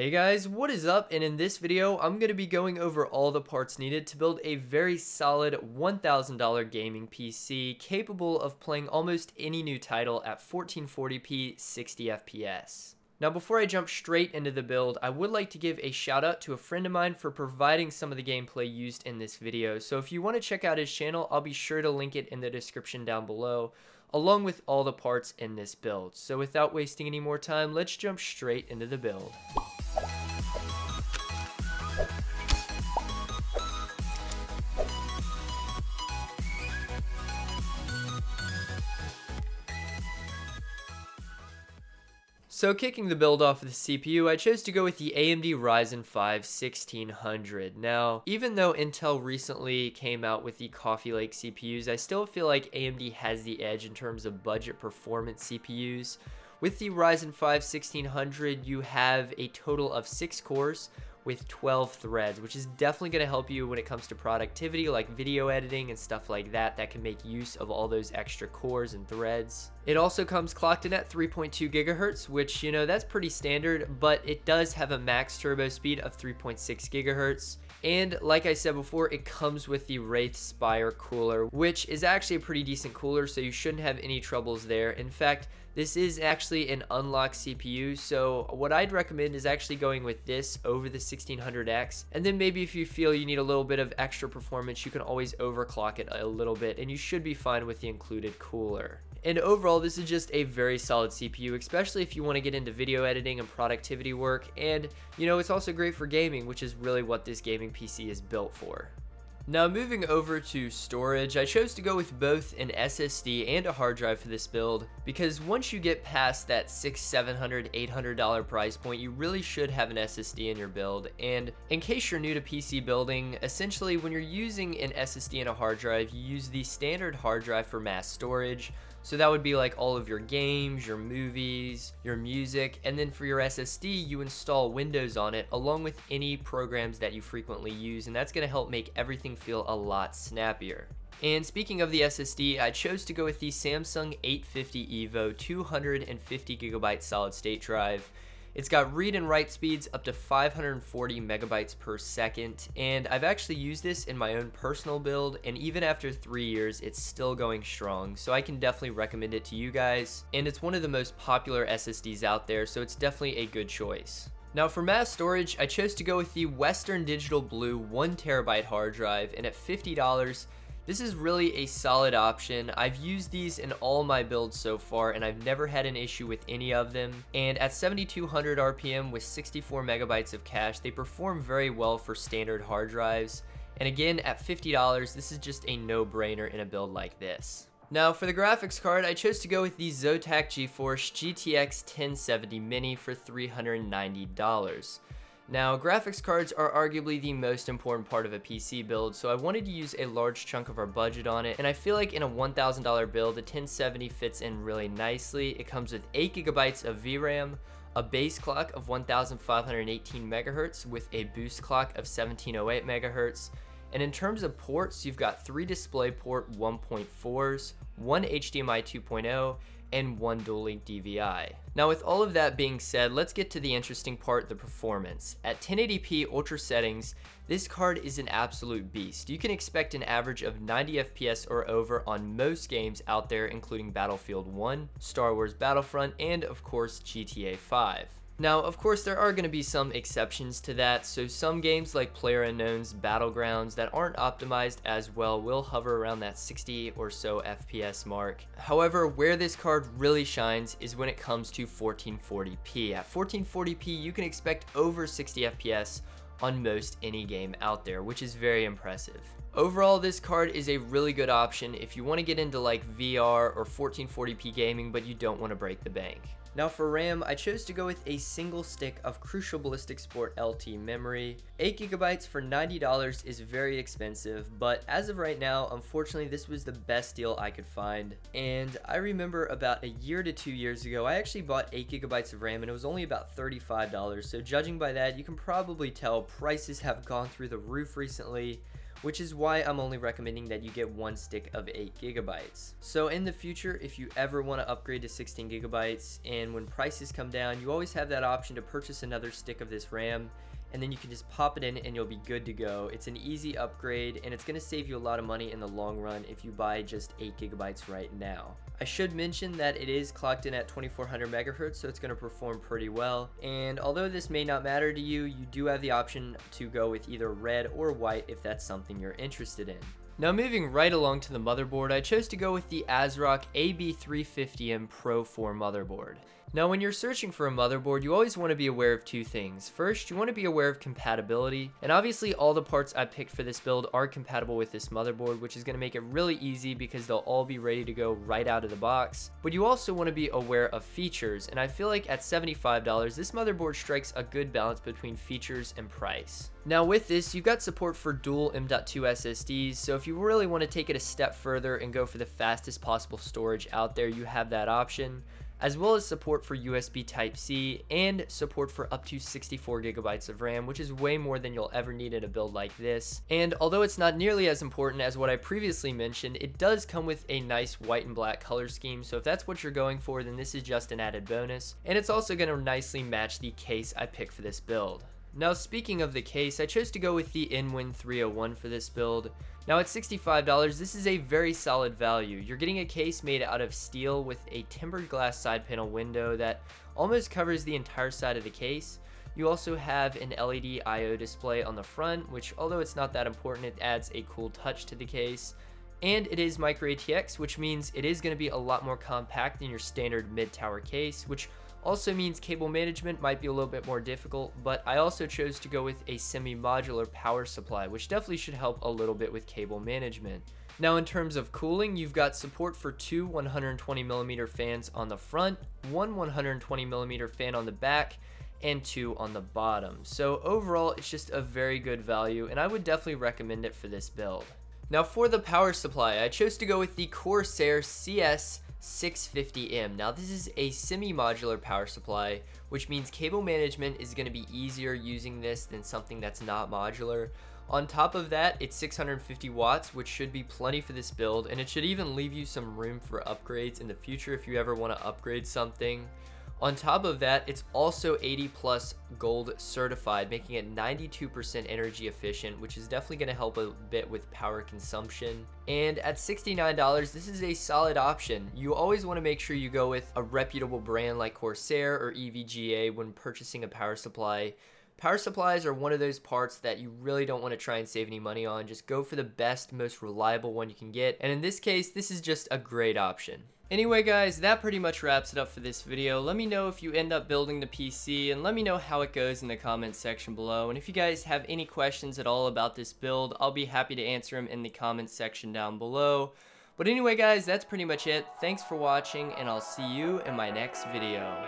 Hey guys, what is up? And in this video, I'm going to be going over all the parts needed to build a very solid $1,000 gaming PC capable of playing almost any new title at 1440p 60fps. Now before I jump straight into the build, I would like to give a shout out to a friend of mine for providing some of the gameplay used in this video. So if you want to check out his channel, I'll be sure to link it in the description down below, along with all the parts in this build. So without wasting any more time, let's jump straight into the build. So kicking the build off of the CPU, I chose to go with the AMD Ryzen 5 1600. Now, even though Intel recently came out with the Coffee Lake CPUs, I still feel like AMD has the edge in terms of budget performance CPUs. With the Ryzen 5 1600, you have a total of 6 cores with 12 threads, which is definitely going to help you when it comes to productivity, like video editing and stuff like that, that can make use of all those extra cores and threads. It also comes clocked in at 3.2 gigahertz, which, you know, that's pretty standard, but it does have a max turbo speed of 3.6 gigahertz. And like I said before, it comes with the Wraith Spire cooler, which is actually a pretty decent cooler, so you shouldn't have any troubles there. In fact, this is actually an unlocked CPU, so what I'd recommend is actually going with this over the 1600X, and then maybe if you feel you need a little bit of extra performance, you can always overclock it a little bit, and you should be fine with the included cooler. And overall, this is just a very solid CPU, especially if you want to get into video editing and productivity work, and you know, it's also great for gaming, which is really what this gaming PC is built for. Now moving over to storage, I chose to go with both an SSD and a hard drive for this build, because once you get past that $600, $700, $800 price point, you really should have an SSD in your build. And in case you're new to PC building, essentially when you're using an SSD and a hard drive, you use the standard hard drive for mass storage. So that would be like all of your games, your movies, your music, and then for your SSD, you install Windows on it along with any programs that you frequently use, and that's going to help make everything feel a lot snappier. And speaking of the SSD, I chose to go with the Samsung 850 EVO 250GB solid state drive. It's got read and write speeds up to 540 megabytes per second, and I've actually used this in my own personal build, and even after 3 years, it's still going strong, so I can definitely recommend it to you guys, and it's one of the most popular SSDs out there, so it's definitely a good choice. Now for mass storage, I chose to go with the Western Digital Blue 1TB hard drive, and at $50, this is really a solid option. I've used these in all my builds so far, and I've never had an issue with any of them. And at 7,200 RPM with 64 megabytes of cache, they perform very well for standard hard drives. And again, at $50, this is just a no-brainer in a build like this. Now for the graphics card, I chose to go with the Zotac GeForce GTX 1070 Mini for $390. Now, graphics cards are arguably the most important part of a PC build, so I wanted to use a large chunk of our budget on it, and I feel like in a $1,000 build, the 1070 fits in really nicely. It comes with 8GB of VRAM, a base clock of 1518 MHz with a boost clock of 1708 MHz, and in terms of ports, you've got 3 DisplayPort 1.4s, 1 HDMI 2.0, and 1 dual-link DVI. Now with all of that being said, let's get to the interesting part, the performance. At 1080p ultra settings, this card is an absolute beast. You can expect an average of 90 FPS or over on most games out there, including Battlefield 1, Star Wars Battlefront, and of course GTA 5. Now, of course, there are going to be some exceptions to that, so some games like PlayerUnknown's Battlegrounds that aren't optimized as well will hover around that 60 or so FPS mark. However, where this card really shines is when it comes to 1440p. At 1440p, you can expect over 60 FPS on most any game out there, which is very impressive. Overall, this card is a really good option if you want to get into like VR or 1440p gaming, but you don't want to break the bank. Now for RAM, I chose to go with a single stick of Crucial Ballistix Sport LT memory. 8GB for $90 is very expensive, but as of right now, unfortunately, this was the best deal I could find. And I remember about a year to 2 years ago, I actually bought 8GB of RAM and it was only about $35. So judging by that, you can probably tell prices have gone through the roof recently, which is why I'm only recommending that you get one stick of 8 gigabytes. So in the future, if you ever want to upgrade to 16 gigabytes and when prices come down, you always have that option to purchase another stick of this RAM, and then you can just pop it in and you'll be good to go. It's an easy upgrade and it's gonna save you a lot of money in the long run if you buy just 8 gigabytes right now. I should mention that it is clocked in at 2400 megahertz, so it's gonna perform pretty well. And although this may not matter to you, you do have the option to go with either red or white if that's something you're interested in. Now moving right along to the motherboard, I chose to go with the ASRock AB350M Pro 4 motherboard. Now when you're searching for a motherboard, you always want to be aware of two things. First, you want to be aware of compatibility, and obviously all the parts I picked for this build are compatible with this motherboard, which is going to make it really easy because they'll all be ready to go right out of the box. But you also want to be aware of features, and I feel like at $75, this motherboard strikes a good balance between features and price. Now with this, you've got support for dual M.2 SSDs, so if you really want to take it a step further and go for the fastest possible storage out there, you have that option, as well as support for USB Type-C and support for up to 64 gigabytes of RAM, which is way more than you'll ever need in a build like this. And although it's not nearly as important as what I previously mentioned, it does come with a nice white and black color scheme, so if that's what you're going for, then this is just an added bonus. And it's also going to nicely match the case I picked for this build. Now speaking of the case, I chose to go with the InWin 301 for this build. Now at $65, this is a very solid value. You're getting a case made out of steel with a tempered glass side panel window that almost covers the entire side of the case. You also have an LED I/O display on the front, which although it's not that important, it adds a cool touch to the case. And it is Micro ATX, which means it is going to be a lot more compact than your standard mid-tower case, which also means cable management might be a little bit more difficult, but I also chose to go with a semi-modular power supply, which definitely should help a little bit with cable management. Now in terms of cooling, you've got support for two 120mm fans on the front, one 120mm fan on the back, and two on the bottom. So overall, it's just a very good value, and I would definitely recommend it for this build. Now for the power supply, I chose to go with the Corsair CS 650M. Now this is a semi-modular power supply, which means cable management is going to be easier using this than something that's not modular. On top of that, it's 650 watts, which should be plenty for this build, and it should even leave you some room for upgrades in the future if you ever want to upgrade something. On top of that, it's also 80+ gold certified, making it 92% energy efficient, which is definitely going to help a bit with power consumption. And at $69, this is a solid option. You always want to make sure you go with a reputable brand like Corsair or EVGA when purchasing a power supply. Power supplies are one of those parts that you really don't want to try and save any money on. Just go for the best, most reliable one you can get. And in this case, this is just a great option. Anyway guys, that pretty much wraps it up for this video. Let me know if you end up building the PC and let me know how it goes in the comments section below. And if you guys have any questions at all about this build, I'll be happy to answer them in the comments section down below. But anyway guys, that's pretty much it. Thanks for watching and I'll see you in my next video.